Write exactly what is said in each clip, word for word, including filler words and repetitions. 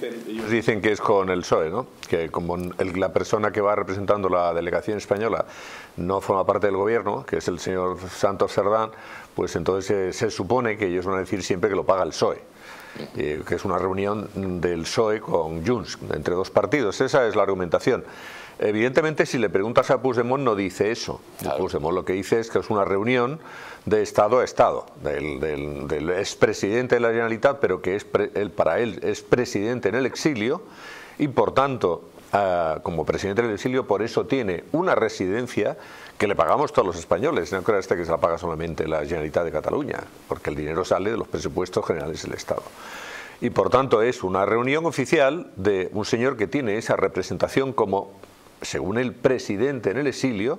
Ellos dicen que es con el P S O E, ¿no? Que como el, la persona que va representando la delegación española no forma parte del gobierno, que es el señor Santos Cerdán, pues entonces se, se supone que ellos van a decir siempre que lo paga el P S O E, eh, que es una reunión del P S O E con Junts, entre dos partidos. Esa es la argumentación. Evidentemente, si le preguntas a Puigdemont, no dice eso. Claro. Puigdemont lo que dice es que es una reunión de Estado a Estado, del, del, del expresidente de la Generalitat, pero que es pre, él, para él es presidente en el exilio y, por tanto, uh, como presidente en el exilio, por eso tiene una residencia que le pagamos todos los españoles. No creas que se la paga solamente la Generalitat de Cataluña, porque el dinero sale de los presupuestos generales del Estado. Y, por tanto, es una reunión oficial de un señor que tiene esa representación como, según el presidente en el exilio,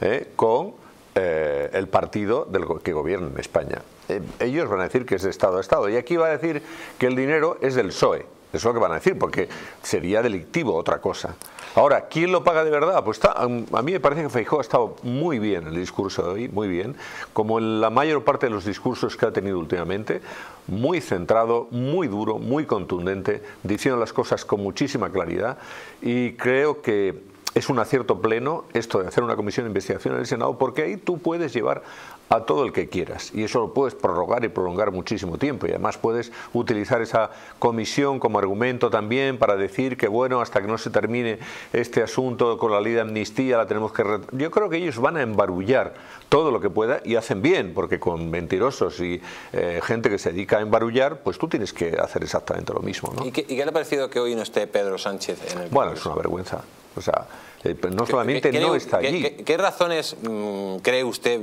eh, con eh, el partido del go que gobierna en España. Eh, ellos van a decir que es de Estado a Estado. Y aquí va a decir que el dinero es del P S O E. Eso es lo que van a decir, porque sería delictivo otra cosa. Ahora, ¿quién lo paga de verdad? Pues está, a mí me parece que Feijóo ha estado muy bien en el discurso de hoy, muy bien, como en la mayor parte de los discursos que ha tenido últimamente, muy centrado, muy duro, muy contundente, diciendo las cosas con muchísima claridad, y creo que es un acierto pleno esto de hacer una comisión de investigación en el Senado, porque ahí tú puedes llevar a todo el que quieras y eso lo puedes prorrogar y prolongar muchísimo tiempo, y además puedes utilizar esa comisión como argumento también para decir que, bueno, hasta que no se termine este asunto con la ley de amnistía la tenemos que... Yo creo que ellos van a embarullar todo lo que pueda, y hacen bien, porque con mentirosos y eh, gente que se dedica a embarullar, pues tú tienes que hacer exactamente lo mismo, ¿no? ¿Y qué, y qué le ha parecido que hoy no esté Pedro Sánchez en el Congreso? Bueno, es una vergüenza. O sea, eh, no solamente ¿Qué, qué, no está allí. ¿Qué, qué, qué razones mm, cree usted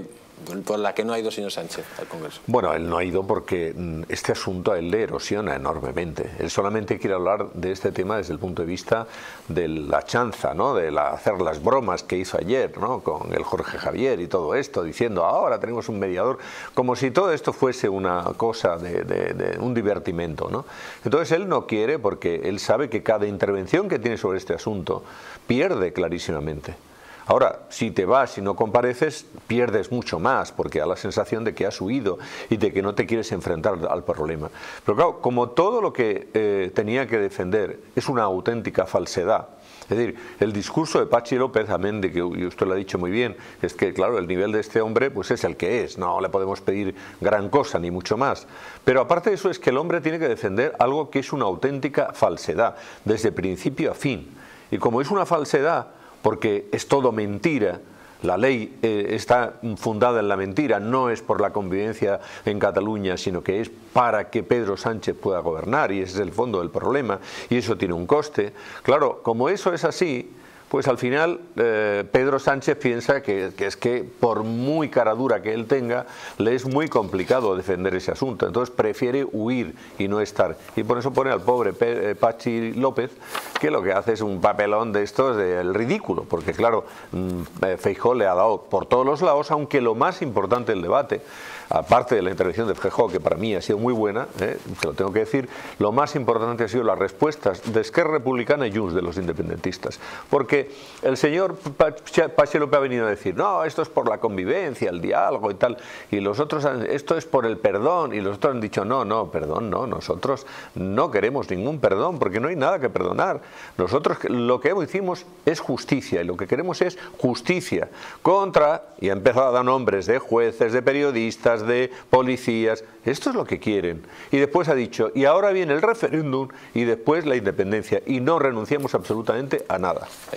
por la que no ha ido señor Sánchez al Congreso? Bueno, él no ha ido porque mm, este asunto a él le erosiona enormemente. Él solamente quiere hablar de este tema desde el punto de vista de la chanza, ¿no? De la, hacer las bromas que hizo ayer, ¿no? Con el Jorge Javier y todo esto, diciendo ahora tenemos un mediador, como si todo esto fuese una cosa de, de, de un divertimento, ¿no? Entonces él no quiere porque él sabe que cada intervención que tiene sobre este asunto pierde clarísimamente. Ahora, si te vas y no compareces, pierdes mucho más, porque da la sensación de que has huido y de que no te quieres enfrentar al problema. Pero claro, como todo lo que eh, tenía que defender es una auténtica falsedad, es decir, el discurso de Pachi López Amende, que usted lo ha dicho muy bien, es que claro, el nivel de este hombre pues es el que es, no le podemos pedir gran cosa ni mucho más. Pero aparte de eso es que el hombre tiene que defender algo que es una auténtica falsedad, desde principio a fin. Y como es una falsedad, porque es todo mentira, la ley eh, está fundada en la mentira, no es por la convivencia en Cataluña, sino que es para que Pedro Sánchez pueda gobernar, y ese es el fondo del problema, y eso tiene un coste. Claro, como eso es así, pues al final eh, Pedro Sánchez piensa que, que es que por muy cara dura que él tenga, le es muy complicado defender ese asunto. Entonces prefiere huir y no estar. Y por eso pone al pobre Pe eh, Pachi López, que lo que hace es un papelón de estos del ridículo. Porque claro, mm, Feijóo le ha dado por todos los lados, aunque lo más importante del debate, aparte de la intervención de Feijóo, que para mí ha sido muy buena, eh, te lo tengo que decir, lo más importante ha sido las respuestas de Esquerra Republicana y Junts, de los independentistas. Porque el señor Pachi López ha venido a decir, no, esto es por la convivencia, el diálogo y tal, y los otros han, esto es por el perdón, y los otros han dicho, no, no, perdón, no, nosotros no queremos ningún perdón, porque no hay nada que perdonar. Nosotros lo que hicimos es justicia, y lo que queremos es justicia contra, y ha empezado a dar nombres de jueces, de periodistas, de policías, esto es lo que quieren. Y después ha dicho, y ahora viene el referéndum, y después la independencia, y no renunciamos absolutamente a nada.